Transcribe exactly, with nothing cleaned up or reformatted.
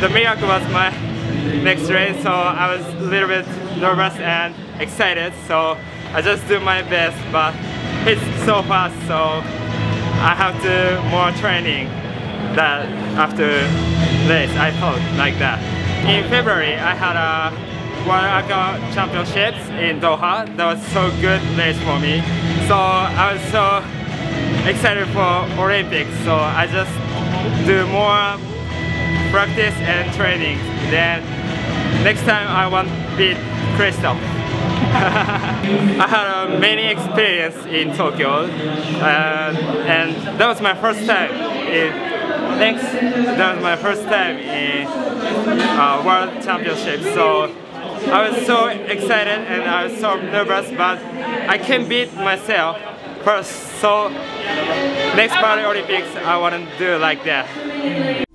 the miracle was my next race, so I was a little bit nervous and excited, so I just do my best, but it's so fast, so I have to more training that after race, I thought like that. In February, I had a World Aquatics Championships in Doha. That was so good race for me. So I was so excited for Olympics, so I just do more practice and training. Then next time I want to beat Kristof. I had uh, many experience in Tokyo, uh, and that was my first time in, thanks, that was my first time in uh, World Championships, so I was so excited and I was so nervous, but I can beat myself first, so next Paralympics I want to do like that.